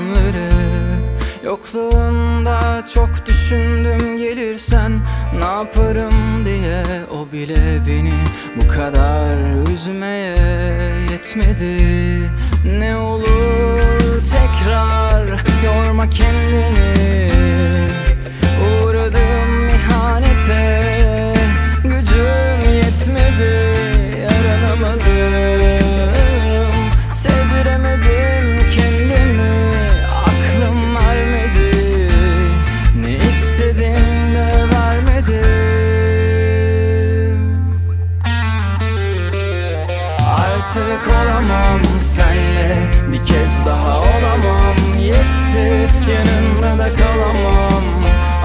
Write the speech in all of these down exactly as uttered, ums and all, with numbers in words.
akşamları. Yokluğunda çok düşündüm, gelirsen ne yaparım diye. O bile beni bu kadar üzmeye yetmedi. Ne olur tekrar yorma kendini. Uğradım ihanete, gücüm yetmedi, yaranamadım, sevdiremedim kendimi, aklım ermedi, ne istedim de vermedim. Artık olamam senle, bir kez daha olamam, yetti, yanında da kalamam,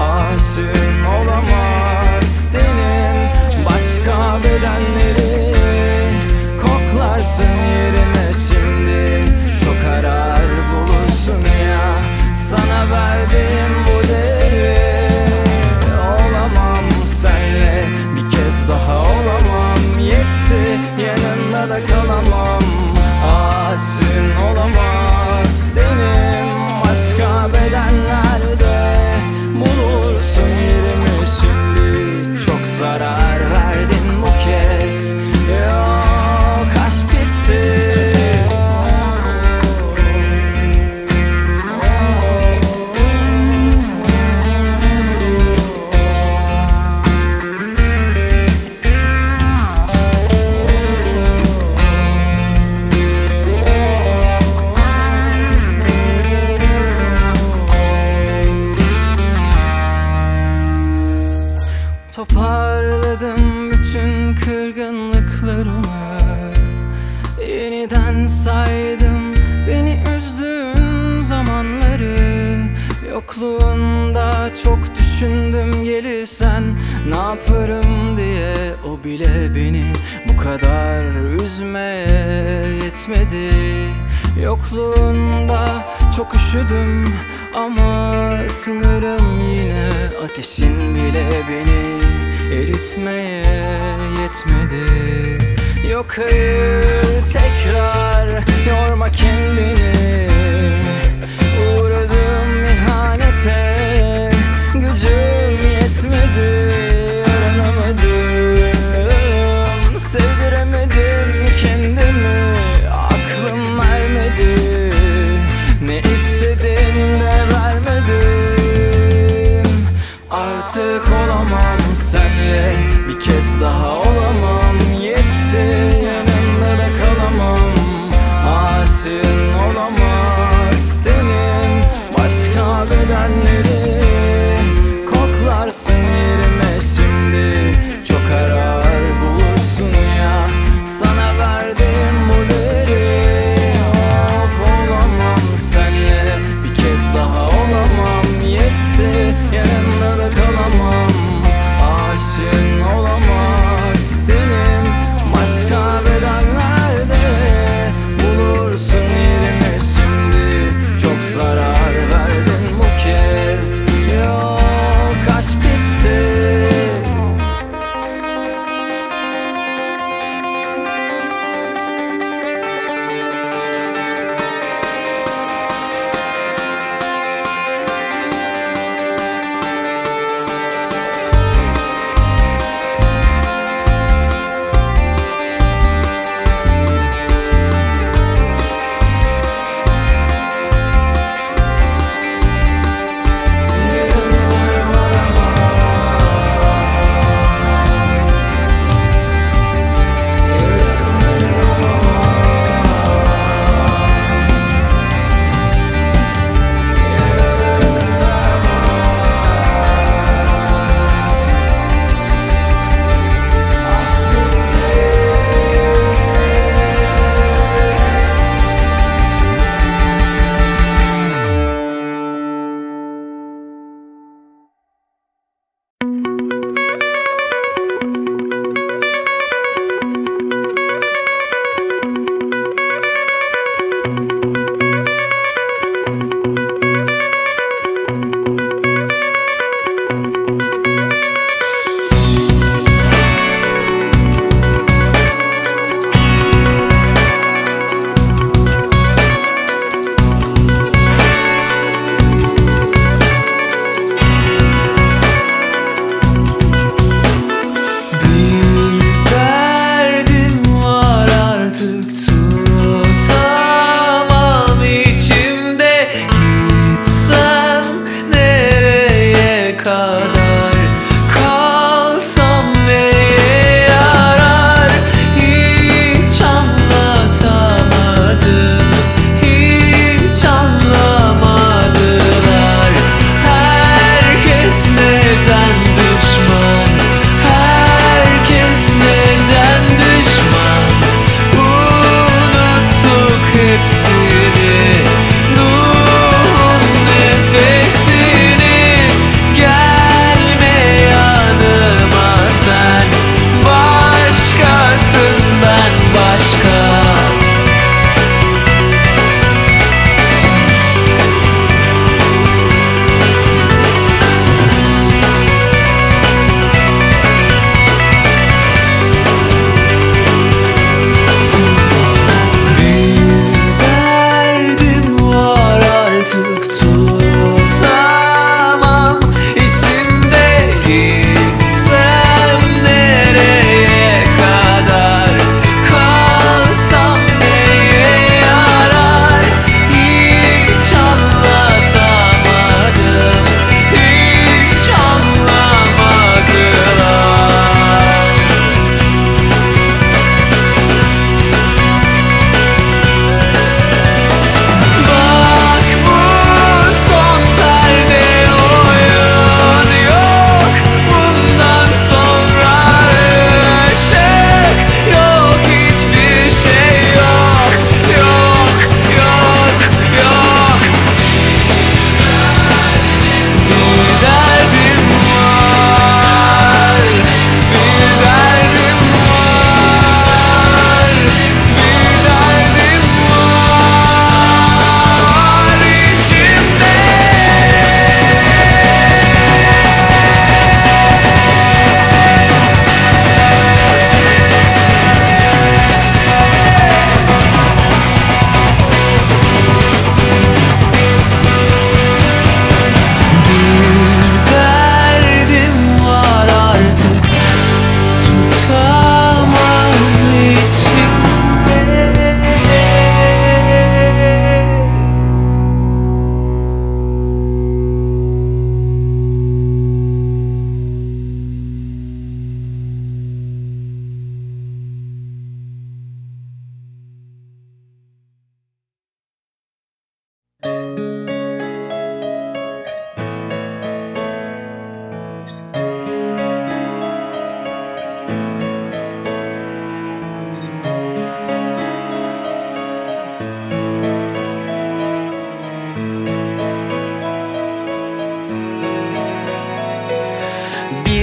aşığım olamaz senin başka bedenleri. Koklarsın yerine şimdi, çok arar bulursun ya sana verdiğim bu değeri. Olamam senle, bir kez daha olamam, yetti, yanında da kalamam, aşığım olamaz senin başka bedenlerde. Bulursun yerimi şimdi, çok zarar verdin bu kez. Yok, aşk bitti. Toparladım bütün kırgınlıklarımı, yeniden saydım beni üzdüğün zamanları. Yokluğunda çok düşündüm, gelirsen ne yaparım diye. O bile beni bu kadar üzmeye yetmedi. Yokluğunda çok üşüdüm ama sınırım yine, ateşin bile beni eritmeye yetmedi. Yok hayır, tekrar yorma kendini. Uğradım ihanete, gücüm yetmedi, yaranamadım, sevdiremedim kendimi, aklım ermedi, ne istedim de vermedim. Artık olamam senle, bir kez daha olamam, yetti, yanımda da kalamam, aşığın olamaz senin başka bedenleri. Koklarsın yerime şimdi, çok arar bulursun ya sana verdiğim bu değeri. Of, olamam senle, bir kez daha olamam, yetti, yanımda da kalamam, aşığın olamaz senin başka bedenlerde. Bulursun yerime şimdi, çok zarar verdin bu kez. Yok, aşk bitti.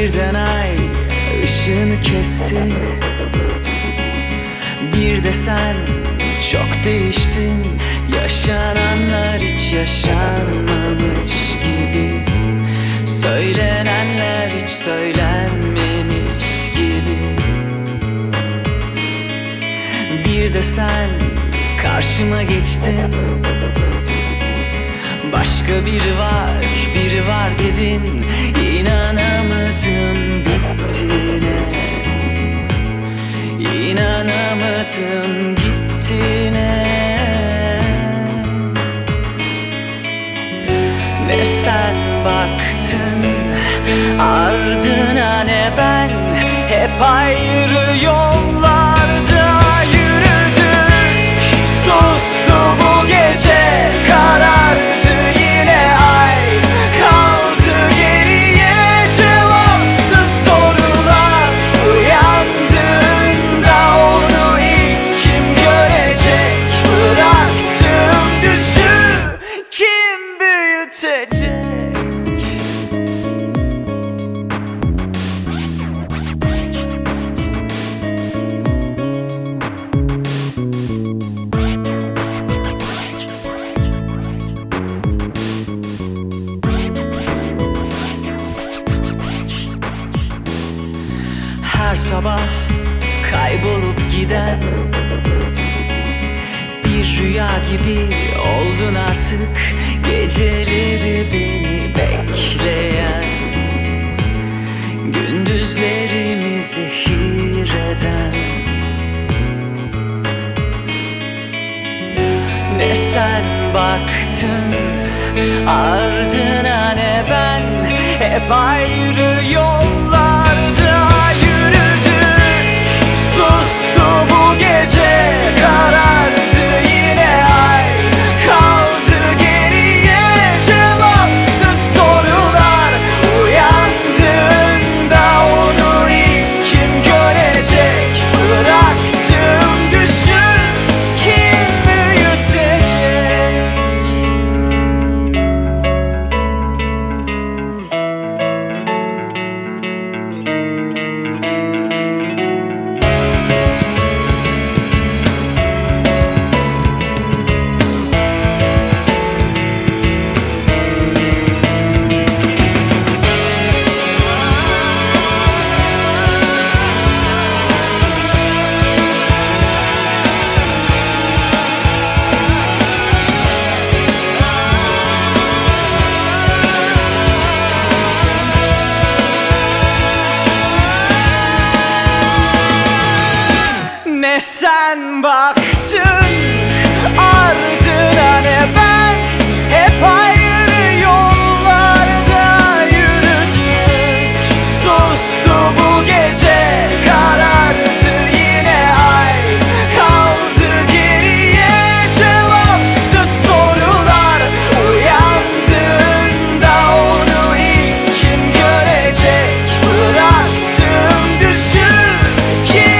Birden ay ışığını kesti. Bir de sen çok değiştin. Yaşananlar hiç yaşanmamış gibi, söylenenler hiç söylenmemiş gibi. Bir de sen karşıma geçtin. Başka biri var, biri var dedin. İnanamadım bittiğine, İnanamadım gittiğine. Ne sen baktın ardına ne ben, hep ayrı yollarda yürüdük. Sustu bu gece, karardı. Her sabah kaybolup giden bir rüya gibi oldun artık. Geceleri beni bekleyen, gündüzlerimi zehir eden. Ne sen baktın ardına ne ben, hep ayrı yollarda. Bu gece karardı yine ay, kaldı geriye cevapsız sorular. Uyandığında onu ilk kim görecek? Bıraktım düşün, kim büyütecek? Ne sen baktın ardına ne ben, hep ayrı yollarda yürüdük. Sustu bu gece, karardı yine ay, kaldı geriye cevapsız sorular. Uyandığında onu ilk kim görecek? Bıraktım düşün, kim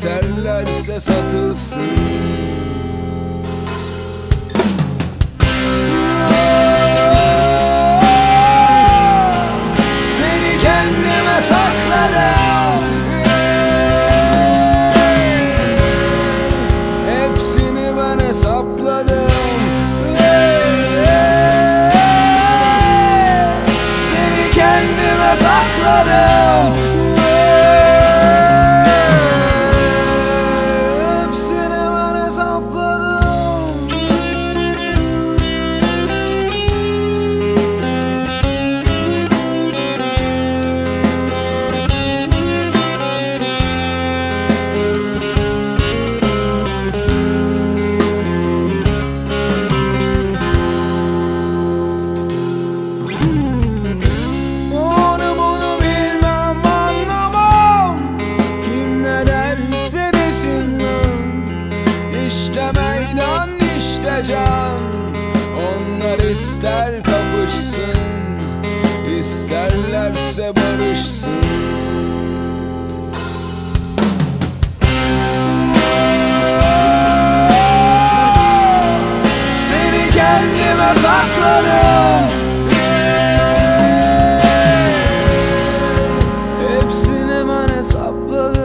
isterlerse satılsın. İşte meydan, işte can. Onlar ister kapışsın, isterlerse barışsın. Seni kendime sakladım, hepsini ben hesapladım.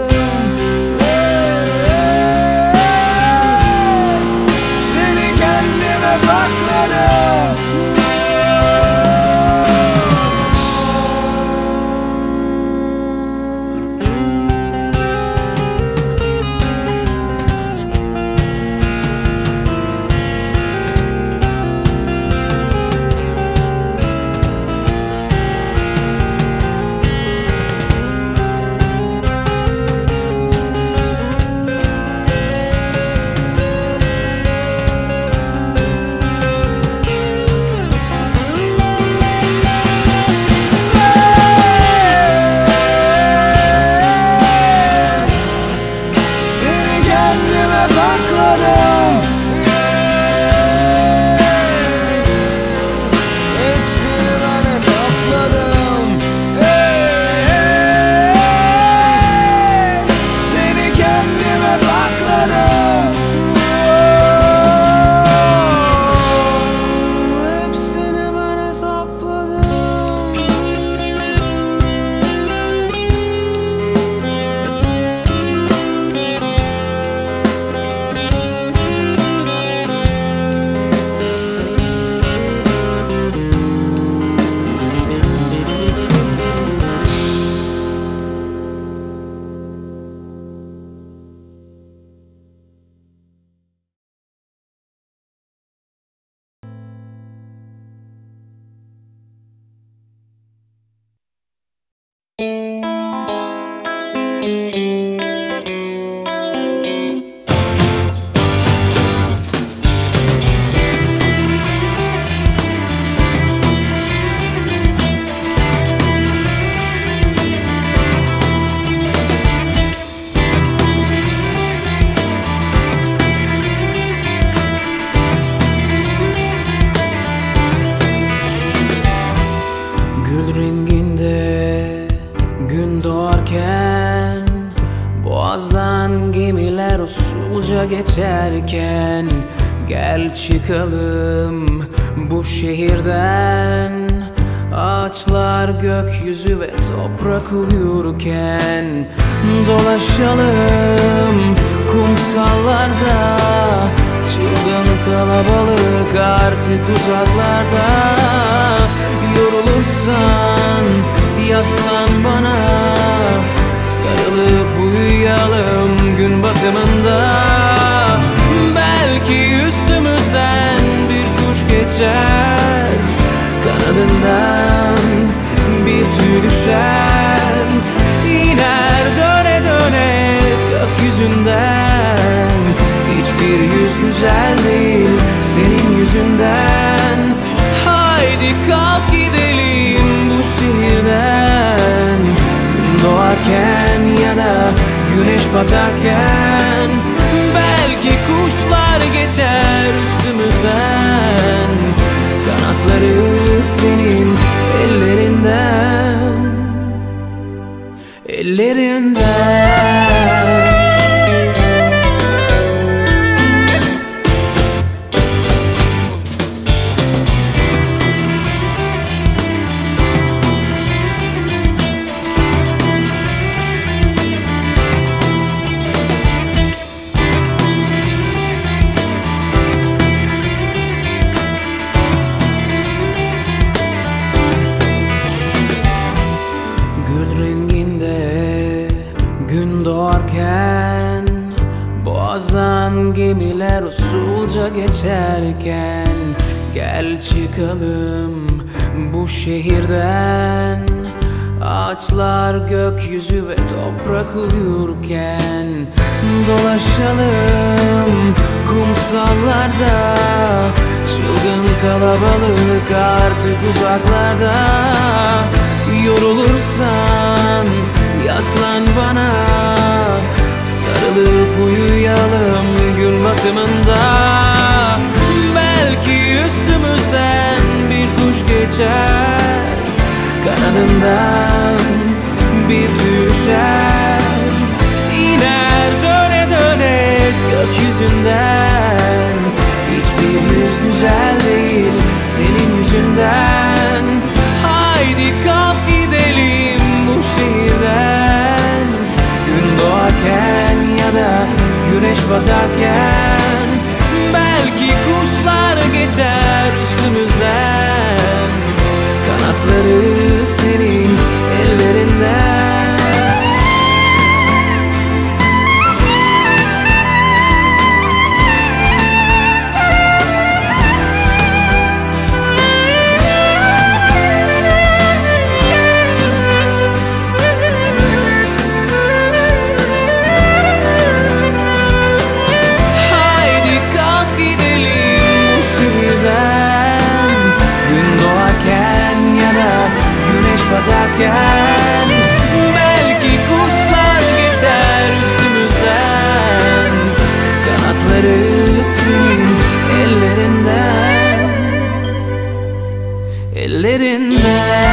Geçerken gel çıkalım bu şehirden. Ağaçlar gökyüzü ve toprak uyurken dolaşalım kumsallarda. Çılgın kalabalık artık uzaklarda. Yorulursan yaslan bana, sarılıp uyuyalım gün batımında. Belki üstümüzden bir kuş geçer, kanadından bir tüy düşer. İner döne döne gökyüzünden, hiçbir yüz güzel değil senin yüzünden. Haydi kalk gidelim bu şehirden, gün doğarken ya da güneş batarken. Belki kuşlar geçer üstümüzden, kanatları senin ellerinden, ellerinden. Aman gemiler usulca geçerken gel çıkalım bu şehirden. Ağaçlar, gökyüzü ve toprak uyurken dolaşalım kumsallarda. Çılgın kalabalık artık uzaklarda. Yorulursan yaslan bana, sarılıp uyuyalım gün batımında. Belki üstümüzden bir kuş geçer, kanadından bir düşer, iner döne döne gökyüzünden. Hiçbir yüz güzel değil senin yüzünden. Haydi kalk gidelim bu şehirden, gün doğarken ya da güneş batarken. Belki kuşlar geçer üstümüzden, kanatları senin ellerinden. Batarken belki kuşlar geçer üstümüzden, kanatları senin ellerinden, ellerinden.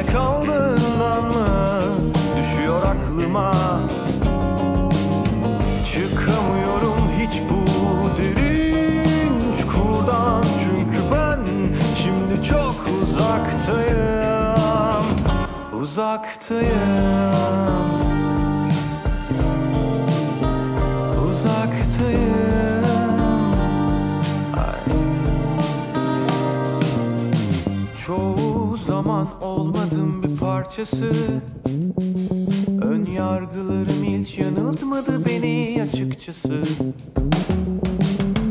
Yine kaldığından mı düşüyor aklıma? Çıkamıyorum hiç bu derin çukurdan, çünkü ben şimdi çok uzaktayım, uzaktayım, uzaktayım. Çoğu zaman olmadım bir parçası. Ön yargılarım hiç yanıltmadı beni açıkçası.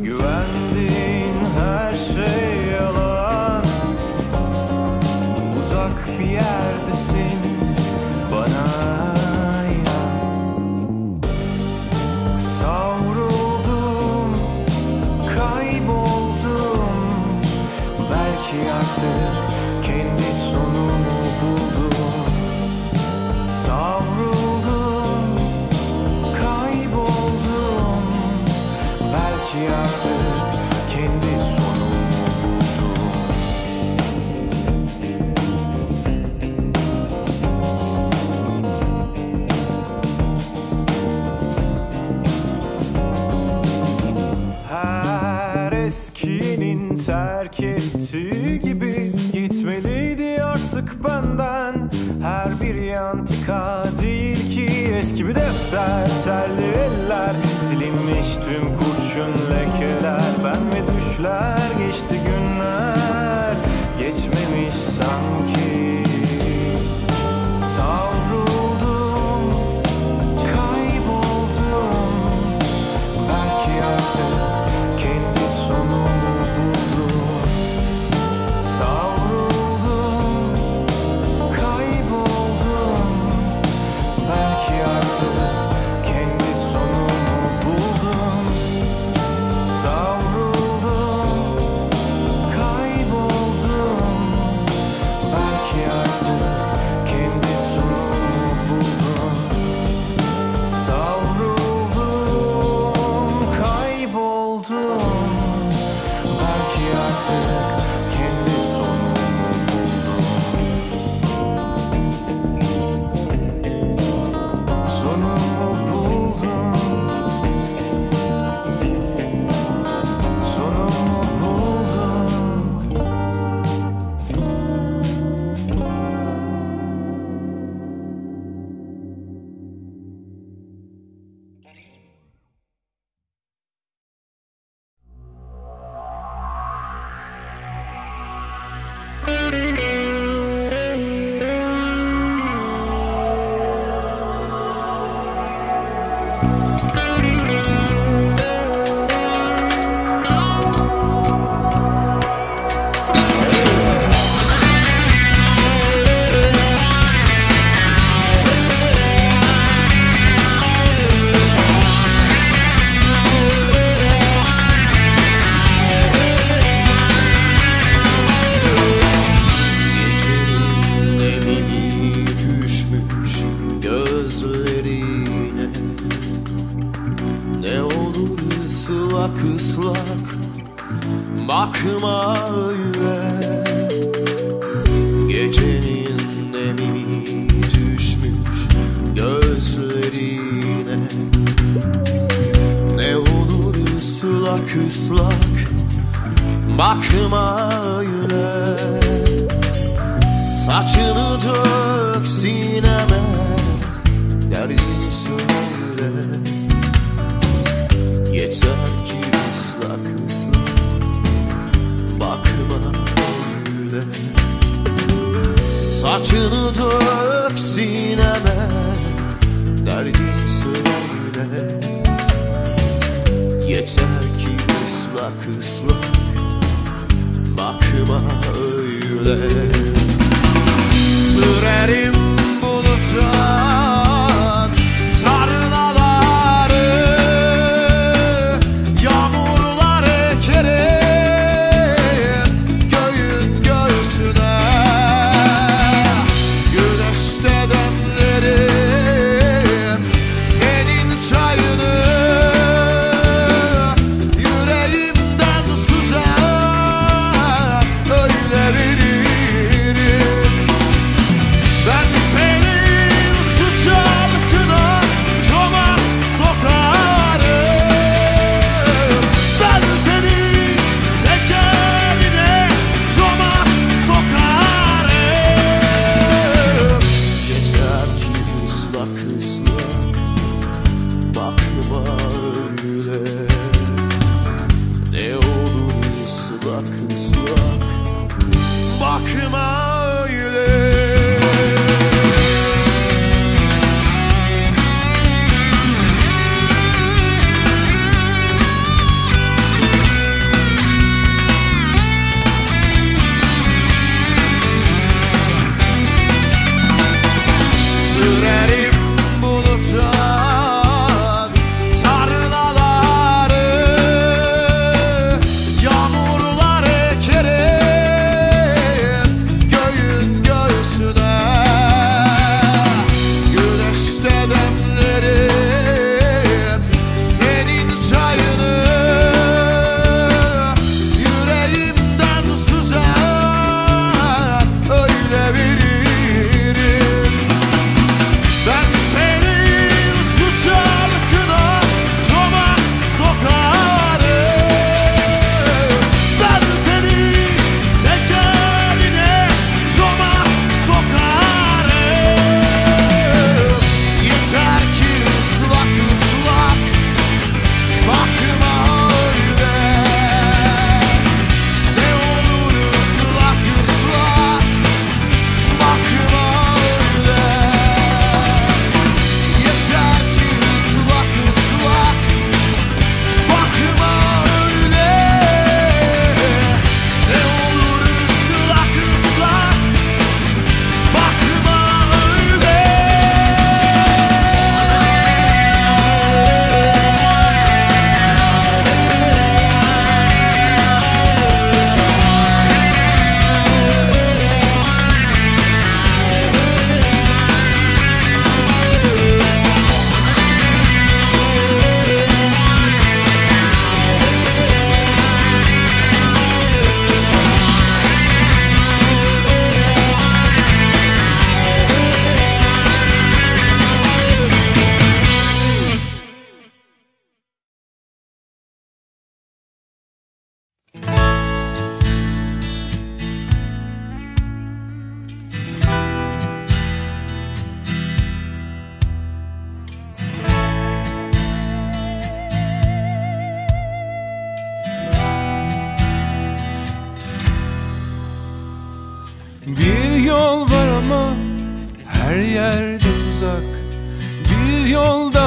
Güvendiğin her şey yalan. Uzak bir yerdesin, bana inan. Savruldum, kayboldum. Belki artık kendi sonumu buldum. Savruldum, kayboldum. Belki artık kendi sonumu buldum. Her eskinin terk ettiği gibi gitmeliydi artık benden her biri antika değil ki. Eski bir defter, terli eller, silinmiş tüm kurşun lekeler. Ben ve düşler, geçti günler, geçmemiş sanki. Savruldum, kayboldum. Belki artık kendi sonumu buldum. Savruldum, kendi sonumu buldum. Sonumu buldum. Sonumu buldum.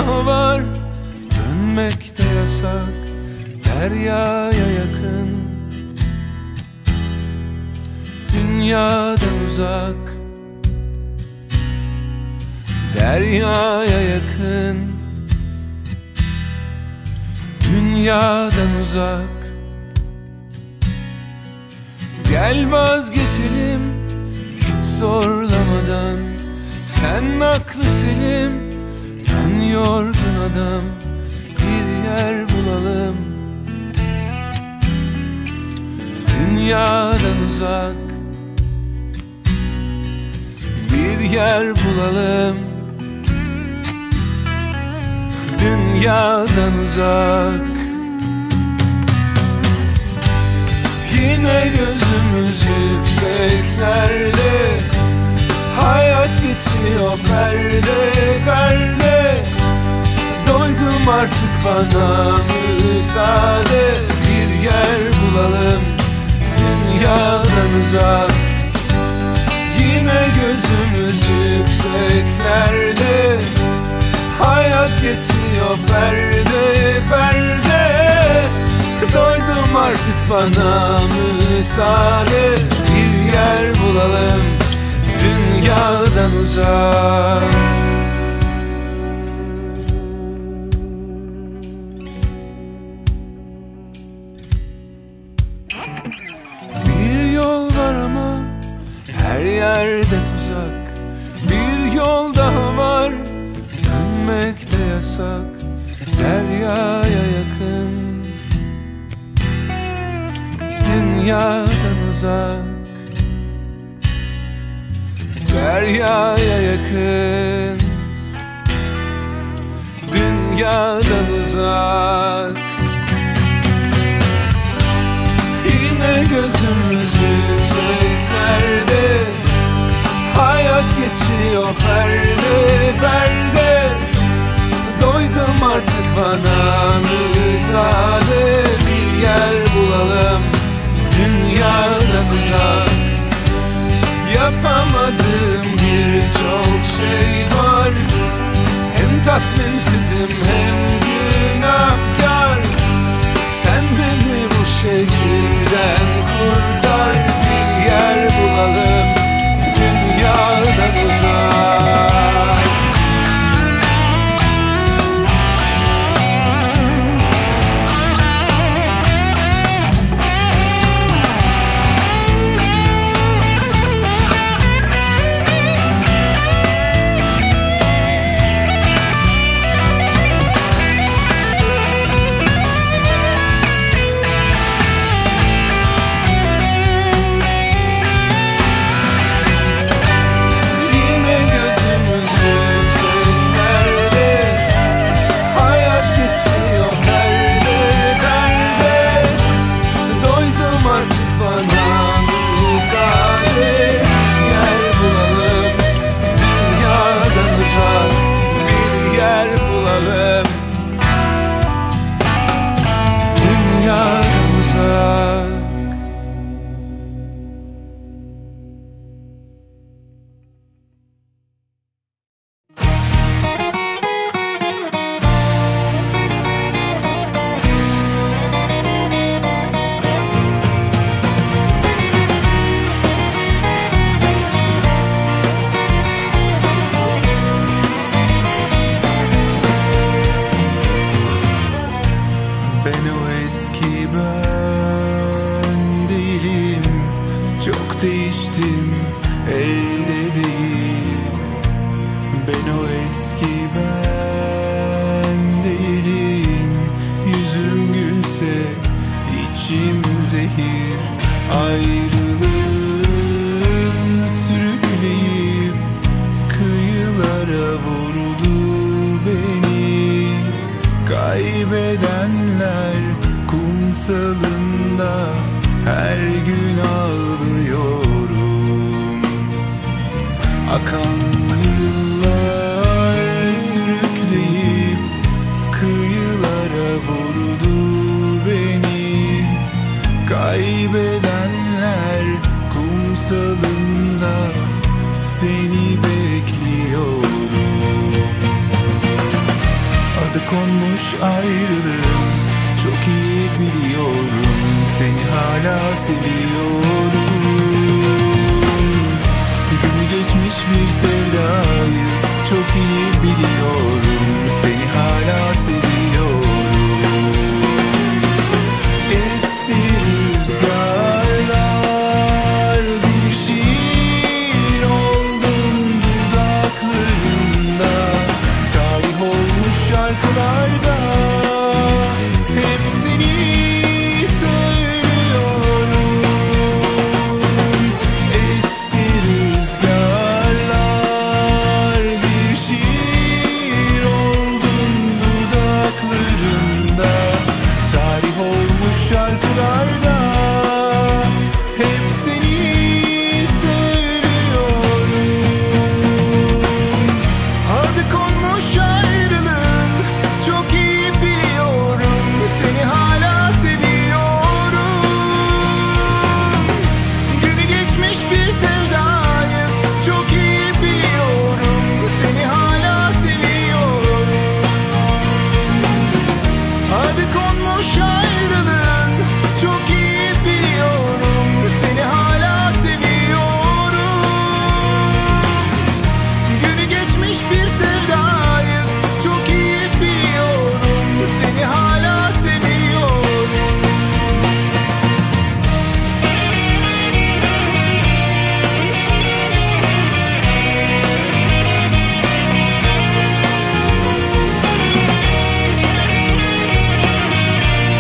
günah var, dönmek de yasak, deryaya yakın, dünyadan uzak, deryaya yakın, dünyadan uzak. Gel vazgeçelim hiç zorlamadan, sen aklı selim, ben yorgun adam, bir yer bulalım, dünyadan uzak, bir yer bulalım, dünyadan uzak. Yine gözümüz yükseklerde, hayat geçiyor perde perde. Doydum artık, bana müsaade, bir yer bulalım dünyadan uzak. Yine gözümüz yükseklerde, hayat geçiyor perde perde. Doydum artık, bana müsaade, bir yer bulalım dünyadan uzak. Bir yol var ama her yerde tuzak, bir yol daha var, dönmek de yasak, deryaya yakın, dünyadan uzak, deryaya yakın, dünyadan uzak. Yine gözümüz yükseklerde, hayat geçiyor perde perde. Doydum artık, bana müsaade, bir yer bulalım dünyadan uzak. Yapamadığım birçok şey var, hem tatminsizim hem günahkar. Sen beni bu şehirden kurtar, bir yer bulalım dünyadan uzak. Seni bekliyorum. konmuş ayrılığım. Çok iyi biliyorum, seni hala seviyorum. Günü geçmiş bir sevdayız. Çok iyi biliyorum, seni hala seviyorum. Esti rüzgarlar, bir şiir oldum dudaklarında. Tarih olmuş şarkılarda hepsini söylüyorum. Esti rüzgarlar, bir şiir oldum dudaklarında. Tarih olmuş şarkılarda hepsini söylüyorum. Adı konmuş ayrılığın, çok iyi biliyorum, seni hala seviyorum. Günü geçmiş bir sevdayız, çok iyi biliyorum, seni hala seviyorum. Adı konmuş ayrılığın, çok iyi biliyorum, seni hala seviyorum. Günü geçmiş bir sevdayız, çok iyi biliyorum, seni hala seviyorum. Esti rüzgarlar, bir şiir oldum dudaklarında.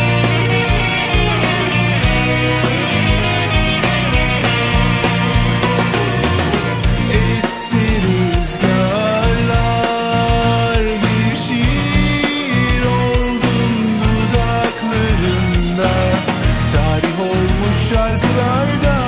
Tarih olmuş şarkılarda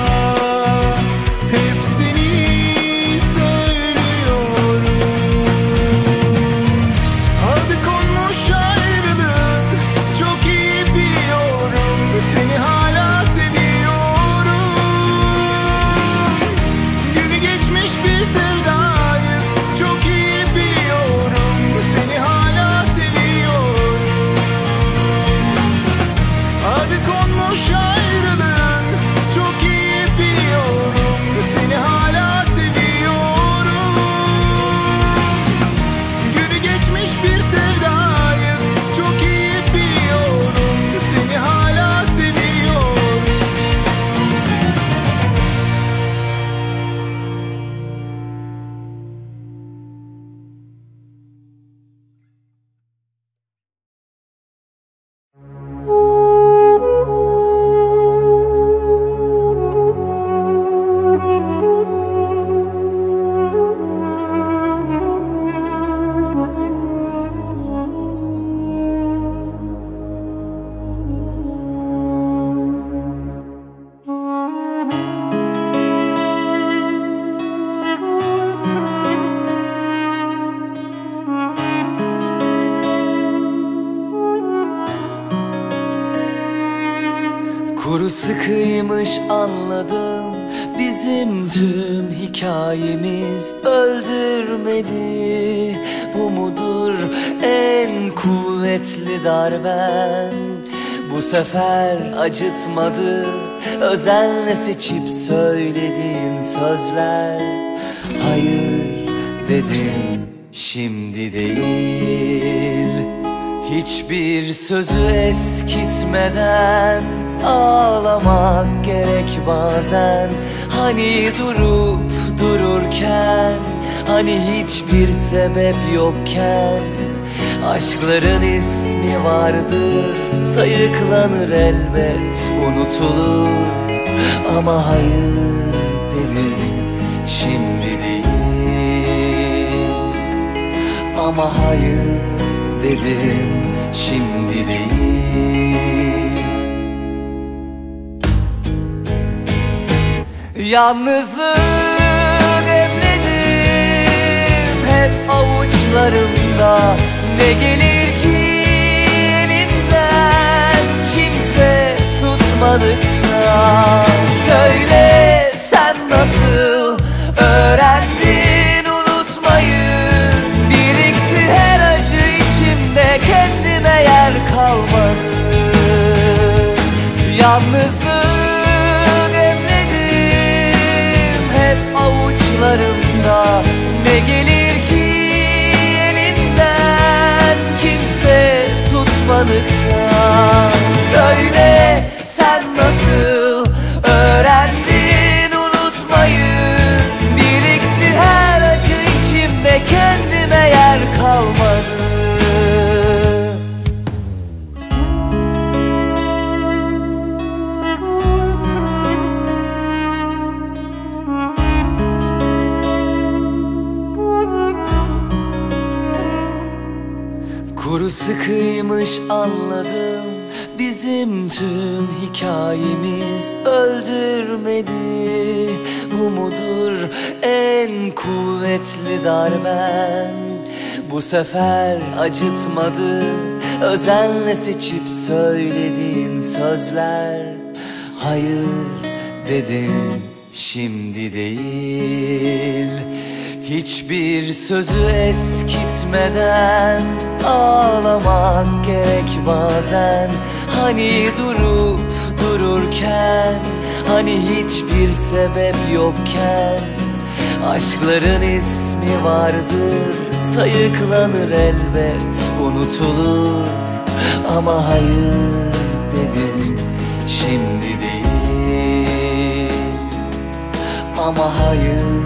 hepsini söylüyorum. Adı konmuş ayrılığın, çok iyi biliyorum, seni hala seviyorum. Günü geçmiş bir sevdayız, çok iyi biliyorum, seni hala seviyorum. Adı konmuş ayrılığın, çok iyi biliyorum, seni hala seviyorum. Günü geçmiş bir sevdayız, çok iyi biliyorum, seni hala seviyorum. Kuru sıkıymış anladım, bizim tüm hikayemiz öldürmedi. Bu mudur en kuvvetli darben? Bu sefer acıtmadı, özenle seçip söylediğin sözler. Hayır dedim, şimdi değil. Hiçbir sözü eskitmeden ağlamak gerek bazen. Hani durup dururken, hani hiçbir sebep yokken, aşkların ismi vardır, sayıklanır elbet, unutulur. Ama hayır dedim, şimdi değil. Ama hayır dedim, şimdi değil. Yalnızlığı demledim hep avuçlarımda. Ne gelir ki elimden kimse tutmadıkça? Söyle sen nasıl öğrendin unutmayı? Birikti her acı içimdeki. sıkıymış anladım. Bizim tüm hikayemiz öldürmedi. Umudur en kuvvetli darben. Bu sefer acıtmadı. Özenle seçip söylediğin sözler. Hayır dedim, şimdi değil. Hiçbir sözü eskitmeden ağlamak gerek bazen. Hani durup dururken, hani hiçbir sebep yokken, aşkların ismi vardır, sayıklanır elbet, unutulur. Ama hayır dedim, şimdi değil. Ama hayır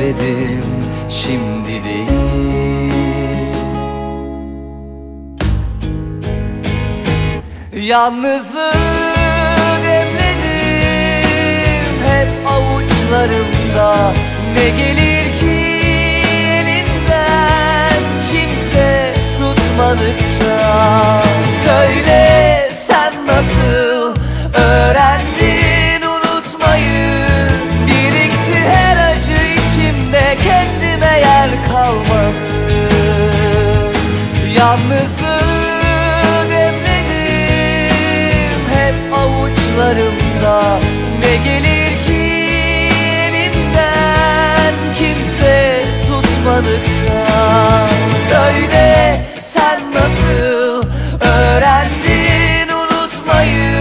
dedim, şimdi değil. Yalnızlığı demledim hep avuçlarımda. Ne gelir ki elimden kimse tutmadıkça? Söyle sen nasıl öğrendin unutmayı? Birikti her acı içimde, kendime yer kalmadı. Yalnızlığı avuçlarımda ne gelir ki elimden kimse tutmadıkça? Söyle sen nasıl öğrendin unutmayı?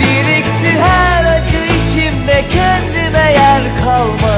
Birikti her acı içimde, kendime yer kalmadı.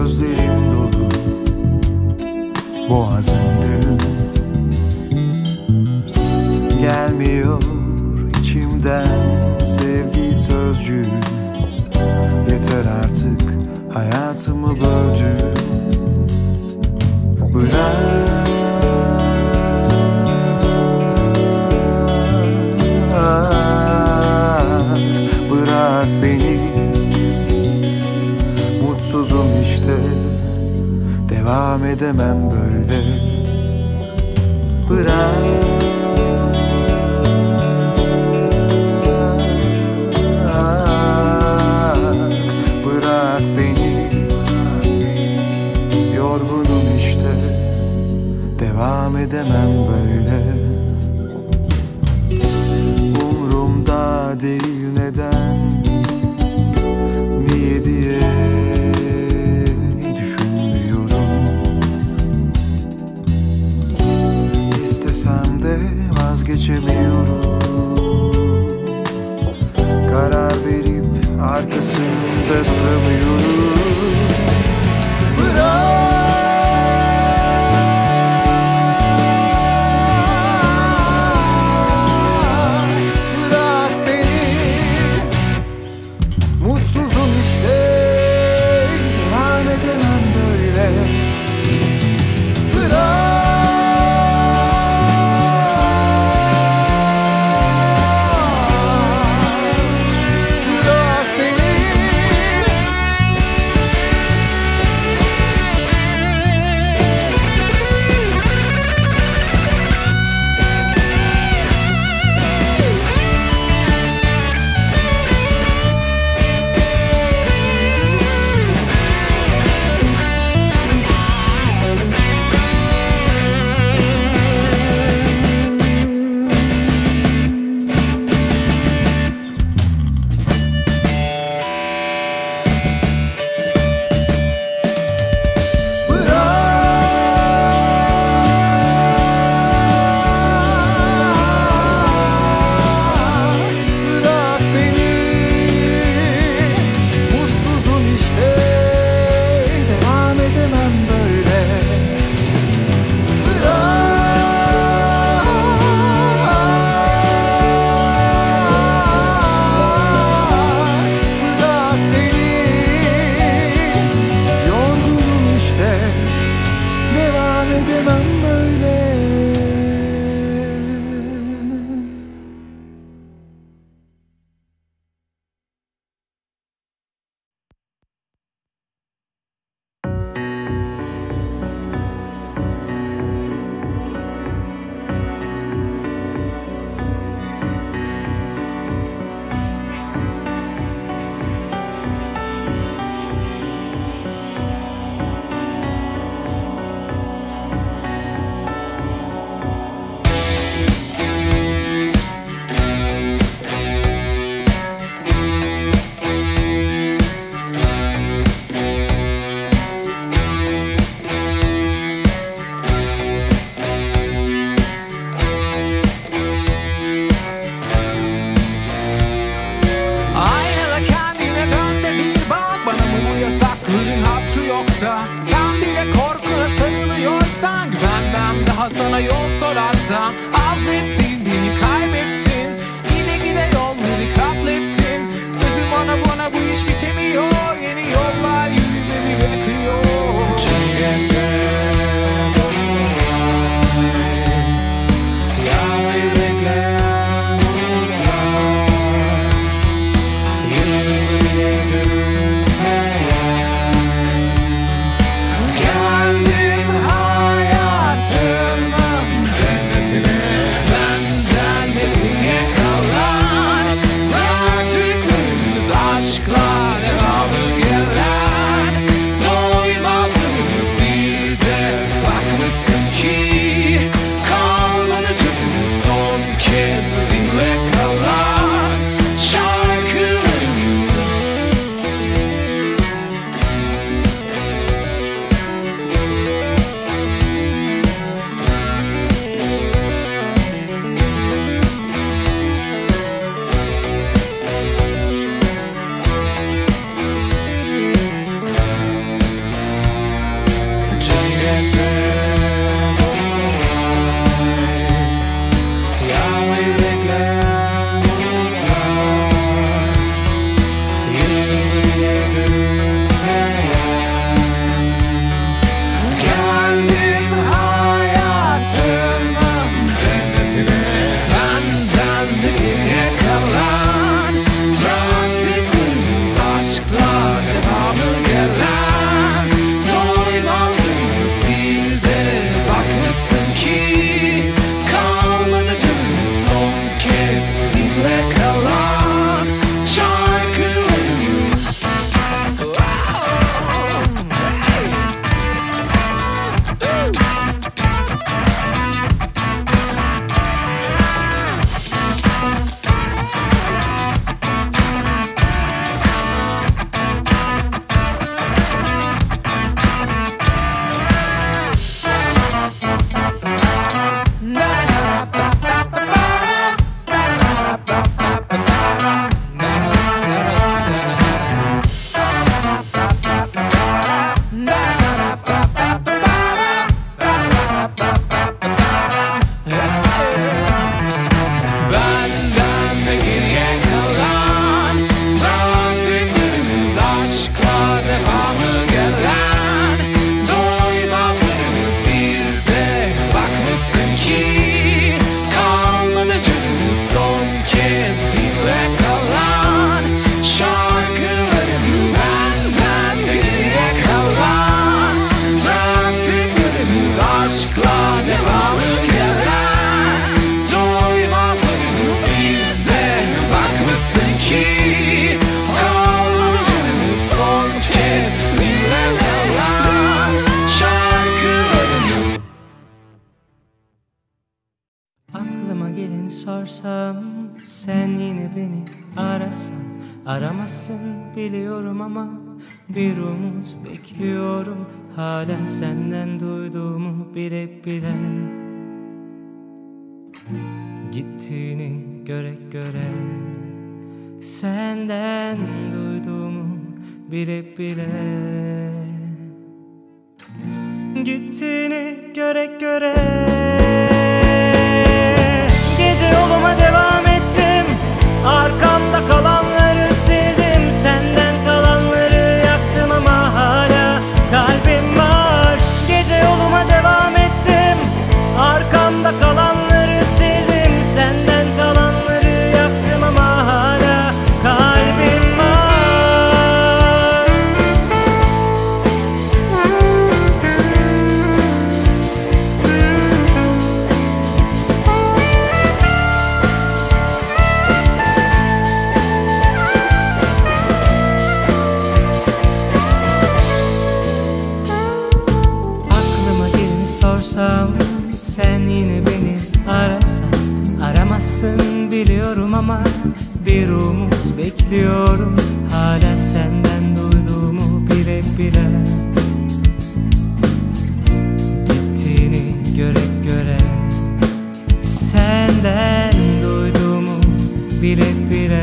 gözlerim dolu boğazımda. Gelmiyor içimden sevgi sözcüğü. Yeter artık hayatımı böldüm. Bırak mutsuzum işte, devam edemem böyle. Bırak, bırak beni. Yorgunum işte, devam edemem böyle. Umrumda değil neden, niye diye vazgeçemiyorum. Karar verip arkasında duramıyorum. Bırak, bırak beni. Mutsuzum işte, devam edemem böyle. Bırak. Claro. sorsam, sen yine beni arasan, aramazsın biliyorum ama bir umut bekliyorum. Halen senden duyduğumu bile bile, gittiğini göre göre, senden duyduğumu bile bile, gittiğini göre göre. Gece yoluma devam ettim, arkamda kalanları sildim, senden kalanları yaktım ama hala kalbim var. Gece yoluma devam ettim, arkamda kalanları sildim, senden kalanları yaktım ama hala kalbim var. Sen yine beni arasan, aramazsın biliyorum ama bir umut bekliyorum. Hala senden duyduğumu bile bile, gittiğini göre göre, senden duyduğumu bile bile,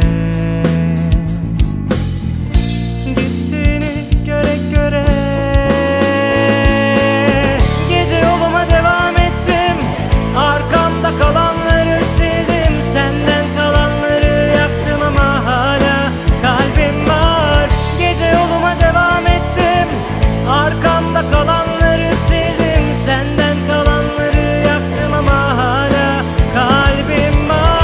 gittiğini göre göre. Arkamda kalanları sildim, senden kalanları yaktım ama hala kalbim var. Gece yoluma devam ettim, arkamda kalanları sildim, senden kalanları yaktım ama hala kalbim var.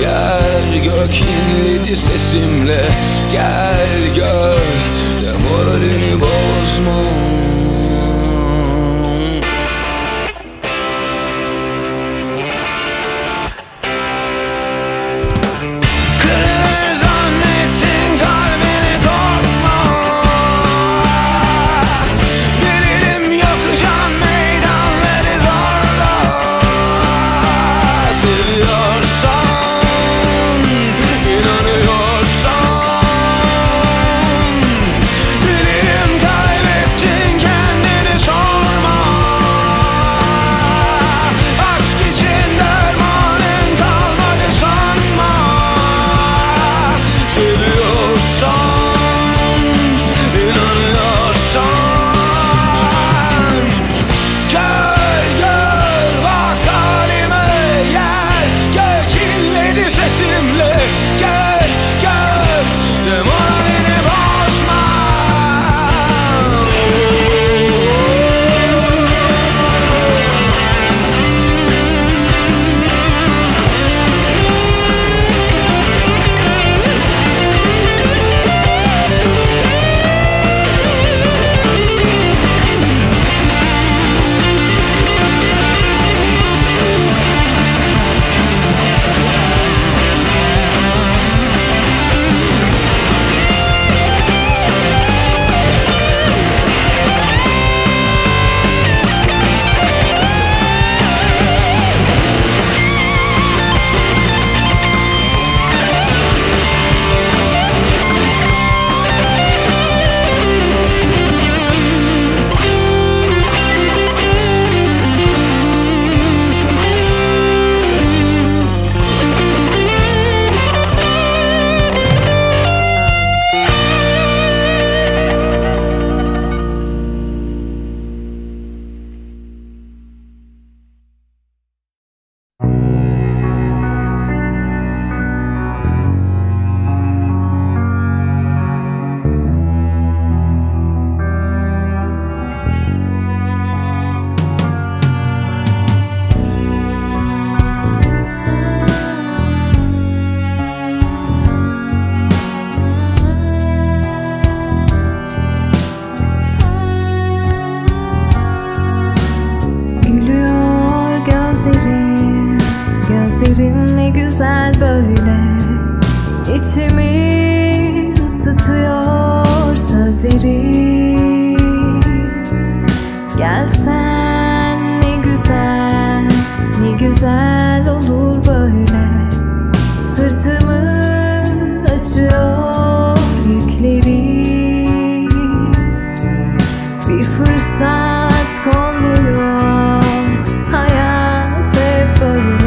Yer gök inledi sesimle, gel gör de moralini bozma. Gözlerin ne güzel böyle, içimi ısıtıyor sözleri. Gelsen ne güzel, ne güzel olur böyle. Sırtımı aşıyor yükleri. Bir fırsat konmuyor, hayat hep böyle.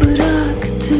Bıraktım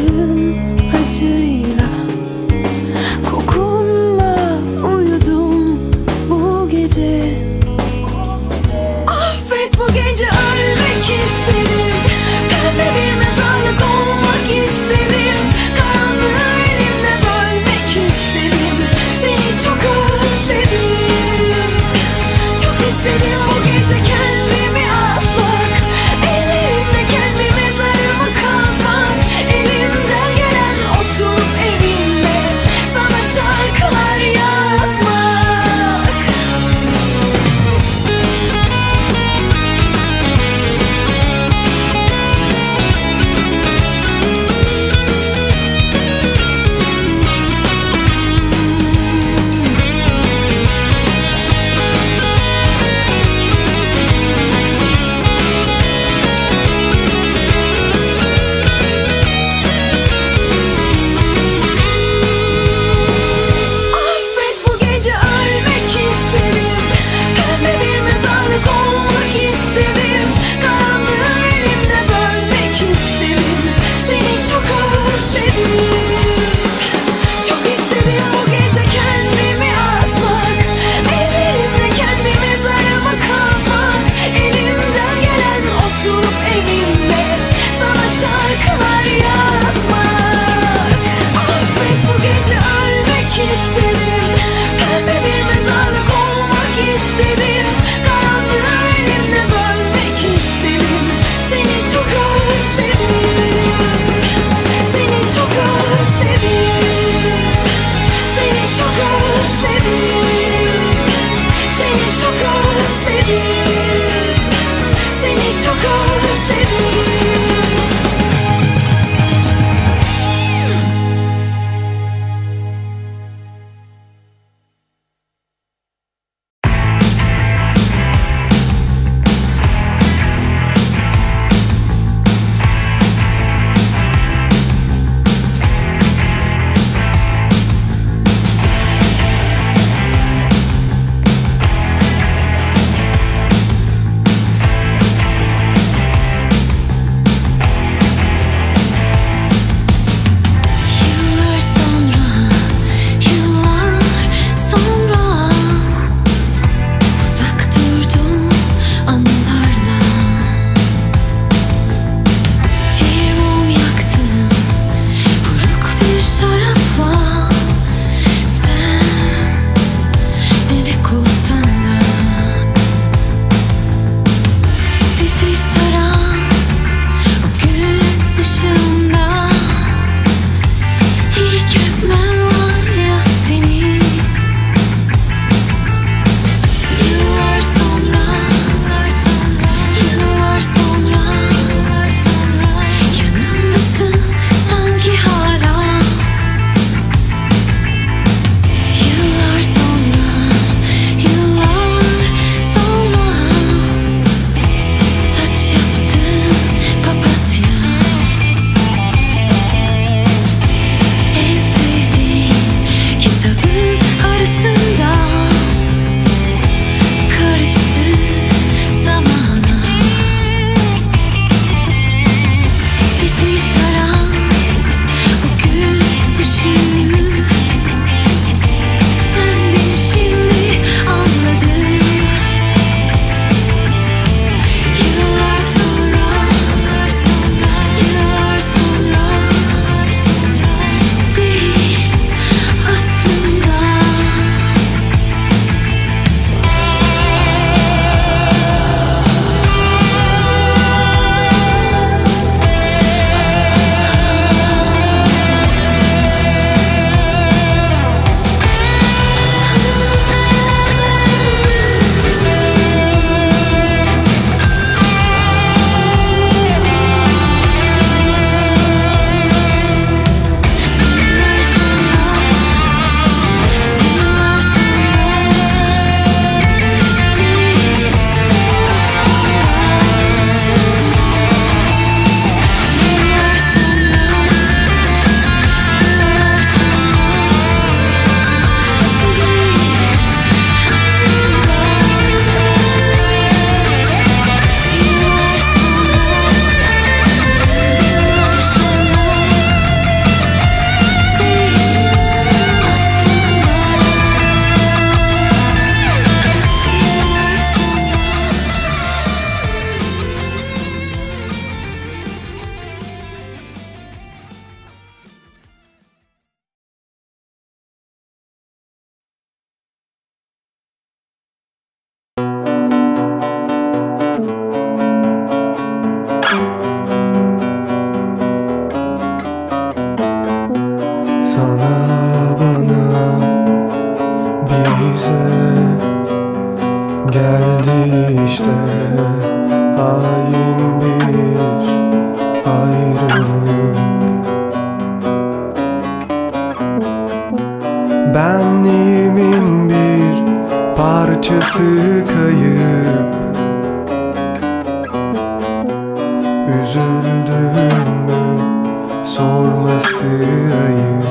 sorma sığayım.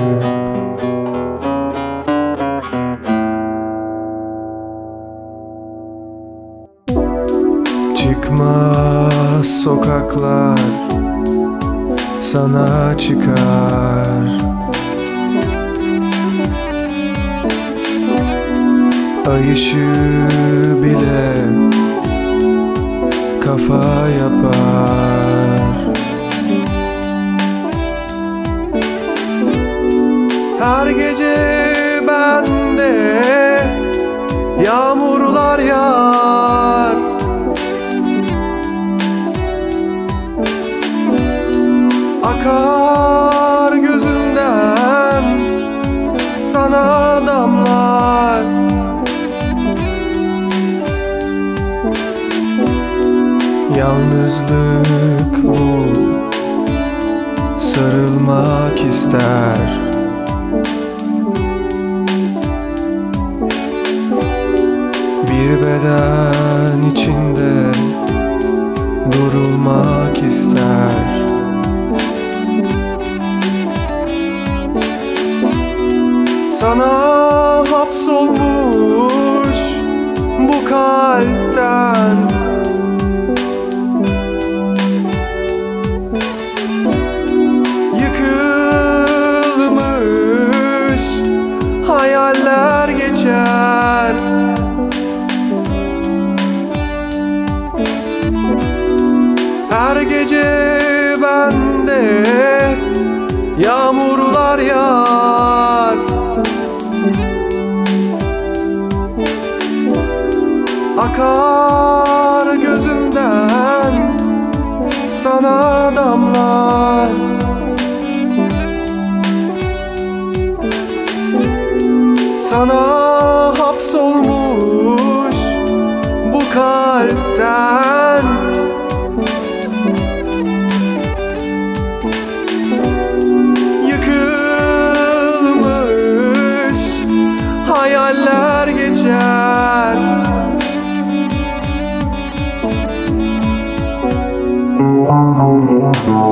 Çıkmaz sokaklar sana çıkar. Ay ışığı bile kafa yapar. Her gece bende yağmurlar yağar. Akar gözümden sana damlar. Yalnızlık bu, sarılmak ister. Bir beden içinde durulmak ister. Sana hapsolmuş bu kalpten yıkılmış hayaller geçer. Her gece bende yağmurlar yağar. Akar gözümden sana damlar. Sana hapsolmuş bu kalpten yıkılmış hayaller geçer.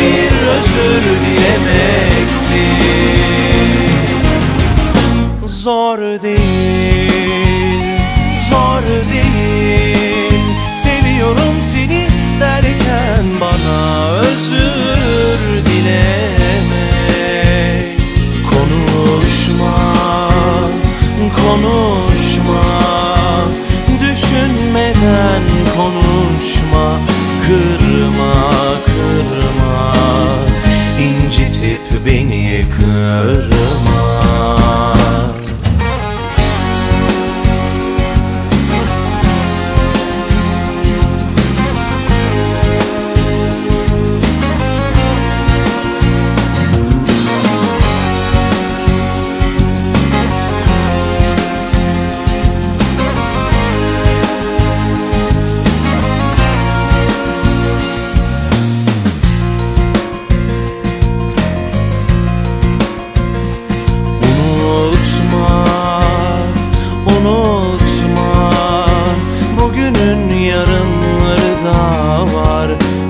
Bir özür dilemektir. Zor değil, zor değil. Seviyorum seni derken bana özür dilemek. Konuşma, konuşma, düşünmeden konuşma. Kırma, kırma, incitip beni kırma.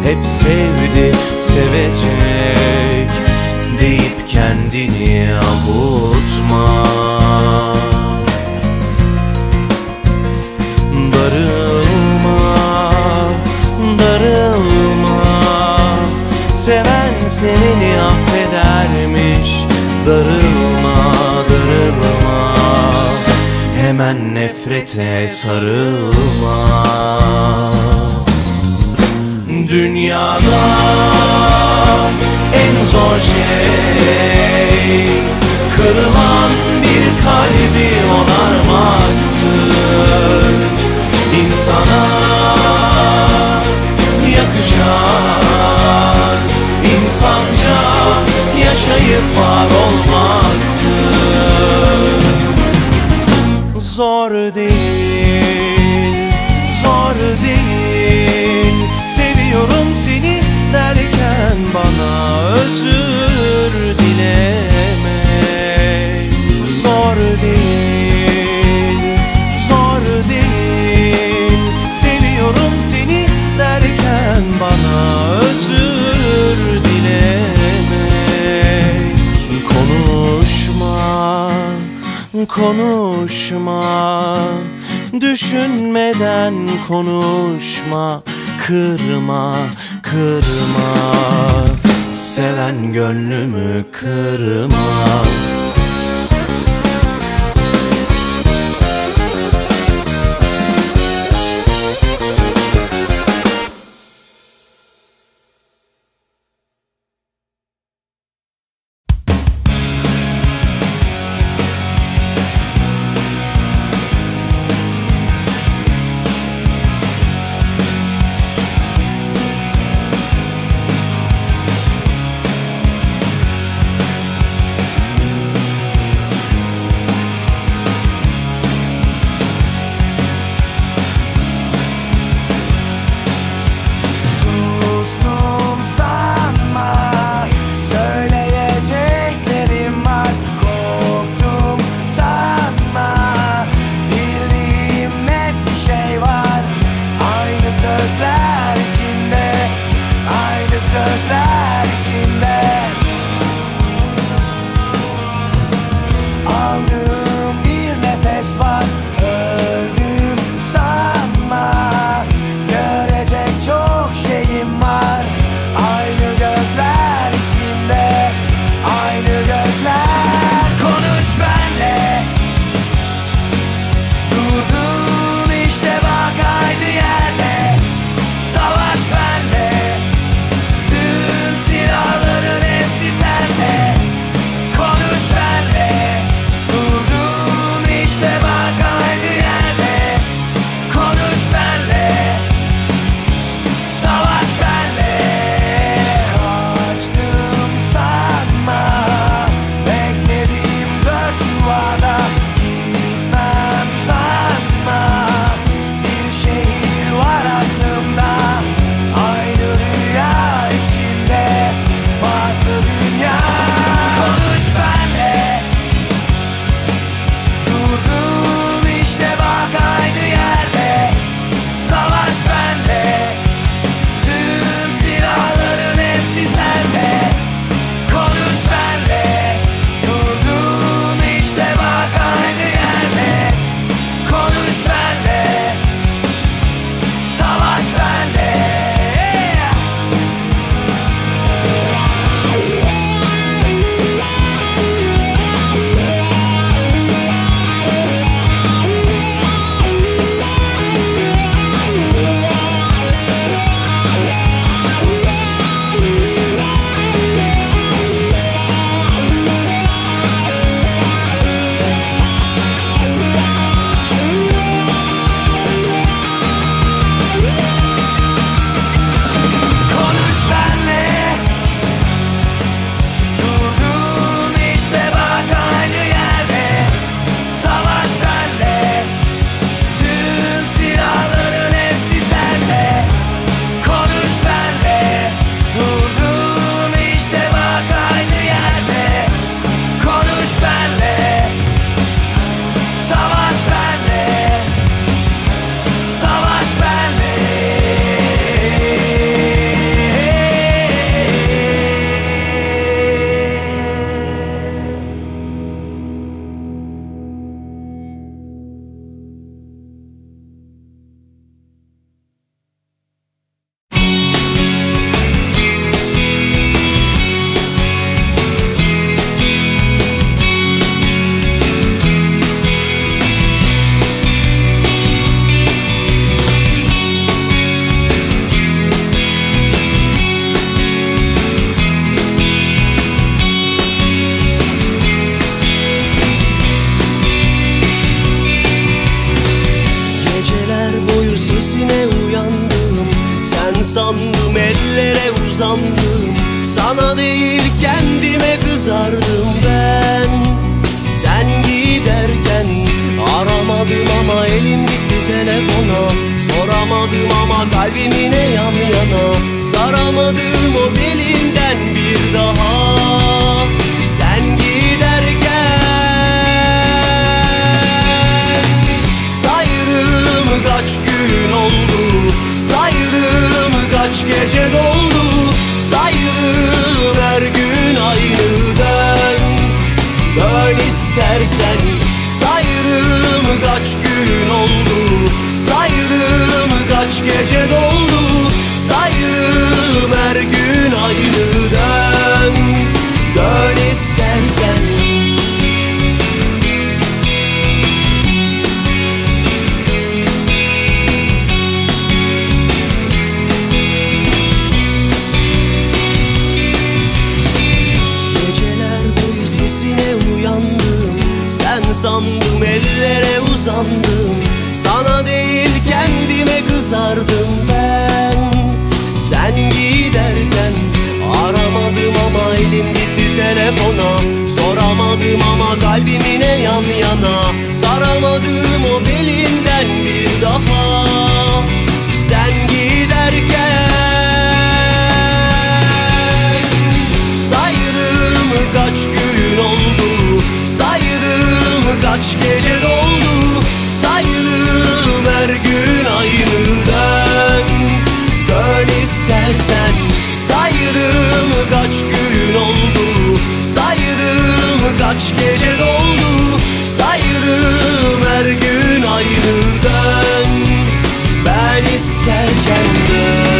Hep sevdi, sevecek deyip kendini avutma. Darılma, darılma. Seven seveni affedermiş. Darılma, darılma. Hemen nefrete sarılma. Dünyada en zor şey kırılan bir kalbi onarmaktır. İnsana yakışan insanca yaşayıp var olmaktır. Zor değil, zor değil. Seviyorum seni derken bana özür dilemek. Zor değil, zor değil. Seviyorum seni derken bana özür dilemek. Konuşma, konuşma, düşünmeden konuşma. Kırma, kırma, seven gönlümü kırma. Soramadım ama elim gitti telefona. Soramadım ama kalbimin en yanlı yana. Saramadım o belinden bir daha. Sen giderken saydım kaç gün oldu, saydım kaç gece doldu, saydım her gün aynı dön dön istersen. Saydım kaç gün oldu, saydım kaç gece doldu, saydım her gün aynı dön dön istersen. Geceler boyu sesine uyandım, sen sandım ellere uzandım. Sana değil kendime kızardım ben sen giderken. Aramadım ama elim gitti telefona. Soramadım ama kalbimine yan yana. Saramadım o belinden bir daha. Sen giderken saydım kaç gün oldu, saydım kaç gece doldu, saydım her gün aynı dön dön istersen. Saydım kaç gün oldu, saydım kaç gece doldu, saydım her gün aynı dön ben isterken dön.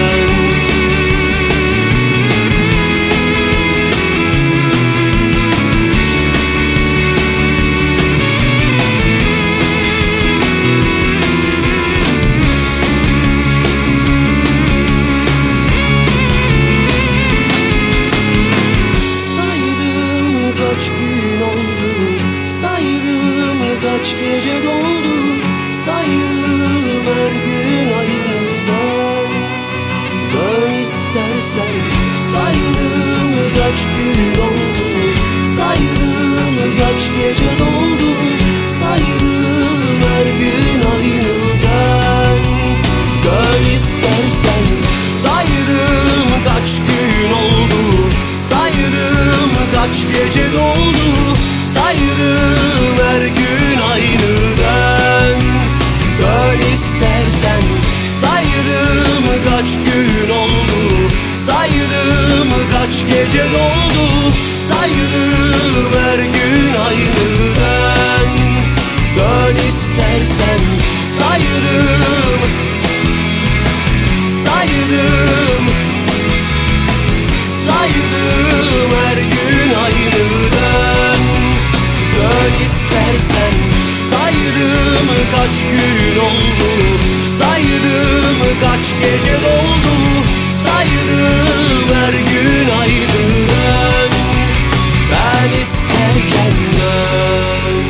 Kaç gece doldu, saydım her gün aynı dön dön istersen. Saydım kaç gün oldu, saydım kaç gece doldu, saydım her gün aynı dön dön istersen. Saydım kaç gün oldu, saydım kaç gece doldu, saydım her gün aynı dön dön istersen. Saydım kaç gün oldu, saydım kaç gece doldu, saydım her gün aynı dön dön istersen. Saydım saydım saydım her gün aynı dön dön istersen. Saydım kaç gün oldu, saydım kaç gece doldu, saydım her gün aynı dön ben isterken dön.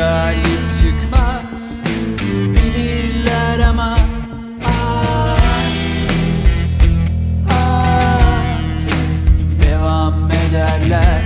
galip çıkmaz, bilirler ama ah, ah, devam ederler.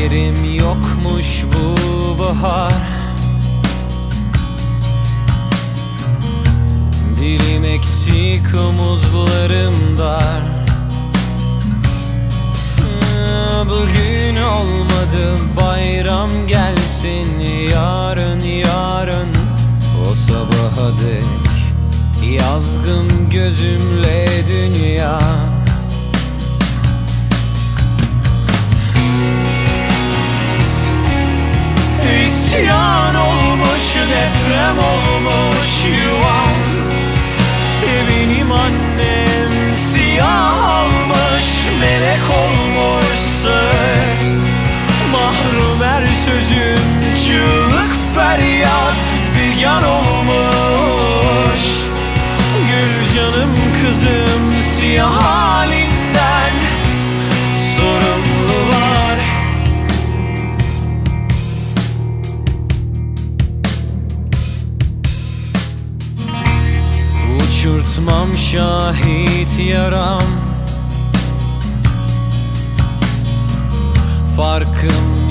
Yerim yokmuş bu bahar, dilim eksik, omuzlarım dar. Bugün olmadı, bayram gelsin, yarın yarın o sabaha dek yazgım gözümle dünya. İsyan olmuş, deprem olmuş yuvam. Sevinim annem siyah almış, melek olmuş söz. Mahrum her sözüm çığlık feryat, figan olmuş. Gül canım kızım, siyah halinden sorumlular. Uçurtmam şahit yaram, Farkım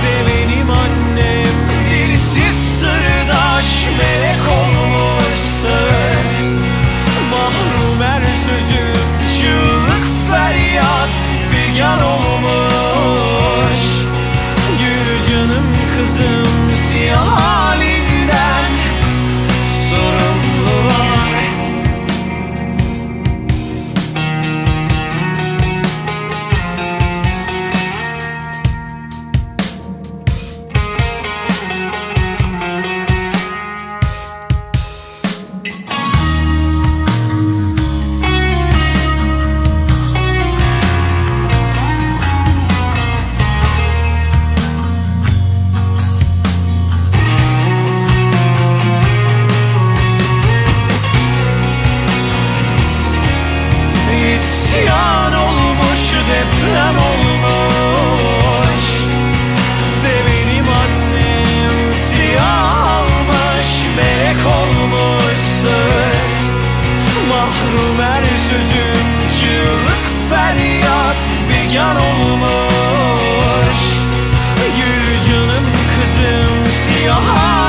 Sevenim annem, dilsiz sırdaş, melek olmuş sır. Mahrum her sözüm, çığlık feryat, figan olmuş. Gül canım kızım, siyah halinden sorumlu var. İsyan olmuş, deprem olmuş. Sevenim annem, siyah almış, melek olmuşsun. Mahrum her sözüm, çığlık feryat, figan olmuş. Gül canım kızım, siyah.